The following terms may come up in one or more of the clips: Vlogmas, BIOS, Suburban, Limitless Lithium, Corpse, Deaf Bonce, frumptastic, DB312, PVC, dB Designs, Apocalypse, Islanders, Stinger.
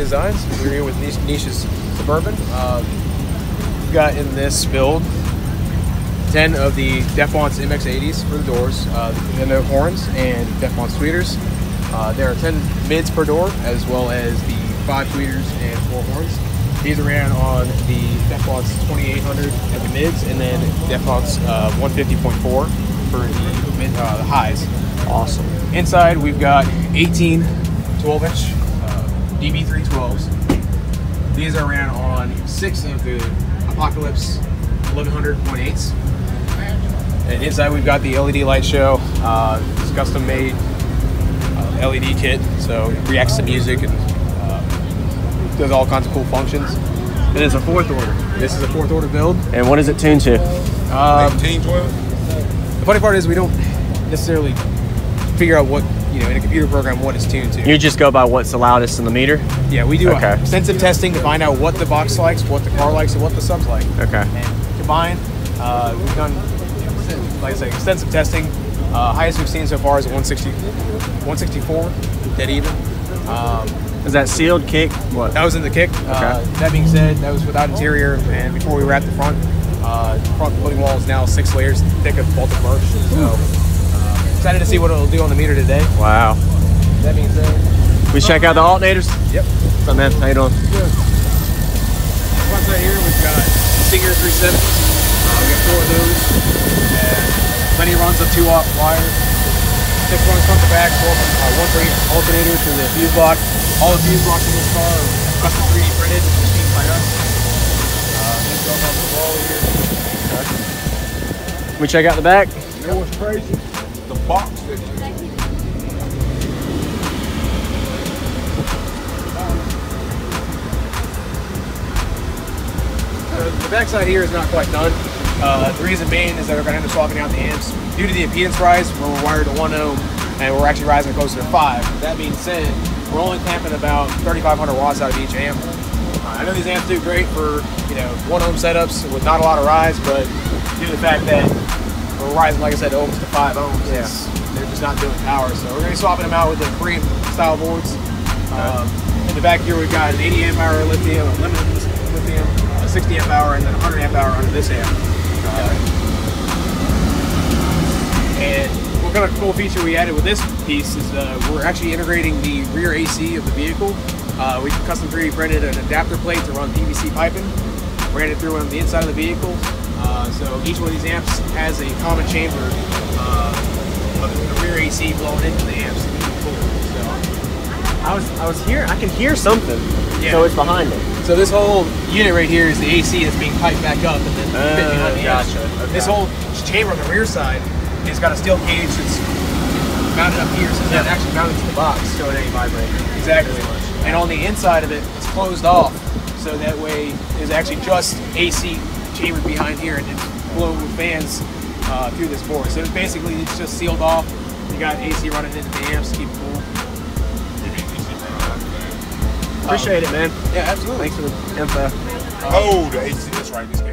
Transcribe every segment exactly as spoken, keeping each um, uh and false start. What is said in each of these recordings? Designs. We're here with Niche's Suburban. Um, we've got in this build ten of the Deaf Bonce M X eighties for the doors, uh, the no horns, and Deaf Bonce tweeters. Uh, there are ten mids per door, as well as the five tweeters and four horns. These are ran on the Deaf Bonce twenty-eight hundred at the mids, and then Deaf Bonce uh, one fifty point four for the, mid, uh, the highs. Awesome. Inside, we've got eighteen twelve inch D B three twelves. These are ran on six of the Apocalypse eleven hundred point eights. And inside we've got the L E D light show. Uh, it's custom made uh, L E D kit, so it reacts to music and uh, does all kinds of cool functions. And it's a fourth order. This is a fourth order build. And what is it tuned to? Um, eighteen twelve. The funny part is we don't necessarily figure out what, you know, in a computer program what it's tuned to. You just go by what's the loudest in the meter? Yeah, we do okay. Sensitive testing to find out what the box likes, what the car likes, and what the subs like. Okay. And combined, uh, we've done, like I say, extensive testing. Uh, highest we've seen so far is one sixty, one sixty-four, dead even. Um, is that sealed, kick? What? That was in the kick. Okay. Uh, that being said, that was without interior, and before we wrapped the front, uh, the front coating wall is now six layers thick of bolted birch. So. Excited to see what it'll do on the meter today. Wow. That means uh, we check out the alternators. Yep. What's up, man? How you doing? Good. Once right here, we've got Stinger three seventies. Uh, we got four of those. And plenty runs of two watt wire. Six runs front to back. Four, uh, one for each alternator to the fuse block. All the fuse blocks in this car are custom three D printed, machined by us. Uh, these go on the wall here. Can we check out the back? You know what's crazy? The box that you... The backside here is not quite done. Uh, the reason being is that we're going to end up swapping out the amps due to the impedance rise, where we're wired to one ohm and we're actually rising closer to five. That being said, we're only clamping about thirty-five hundred watts out of each amp. Uh, I know these amps do great for, you know, one ohm setups with not a lot of rise, but due to the fact that we're rising, like I said, almost to five ohms. Yeah. They're just not doing power, so we're going to be swapping them out with the free style boards. Um, in the back here, we've got an eighty amp hour lithium, a limitless lithium, a sixty amp hour, and then a hundred amp hour under this amp. Uh, and what kind of cool feature we added with this piece is uh, we're actually integrating the rear A C of the vehicle. Uh, we custom three D printed an adapter plate to run P V C piping. Ran it through on the inside of the vehicle. Uh, so each one of these amps has a common chamber uh, of the rear A C blowing into the amps. So I was I was here. I can hear something. Yeah. So it's behind it. So this whole unit right here is the A C that's being piped back up, and then uh, fit behind the gotcha. amps. Okay. This whole chamber on the rear side has got a steel cage that's mounted up here, so it's yeah. not actually mounted to the box, so it ain't vibrating. Exactly. And on the inside of it, it's closed off, so that way it's actually just A C chambered behind here, and it's blown with fans uh, through this board. So it's basically, it's just sealed off. You got A C running into the amps to keep it cool. Appreciate um, it, man. Yeah, absolutely. Thanks for the info. Um, oh, the A C, that's right, this game.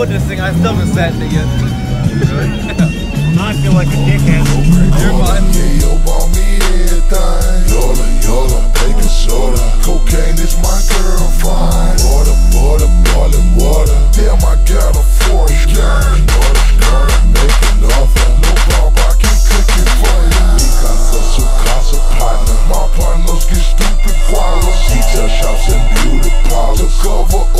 This thing, I still haven't sat in it yet. I feel like a dickhead. You're fine. Yo, bought me everything. Yola, yola, baking soda. Cocaine is my girlfriend. Water, water, boiling water. Damn, I got a forest gun. Water, girl, make an offer. No problem, I can cook it for you. Mi casa, su casa, partner. My partners get stupid quarrels. Detail shops and beauty parlors. Cover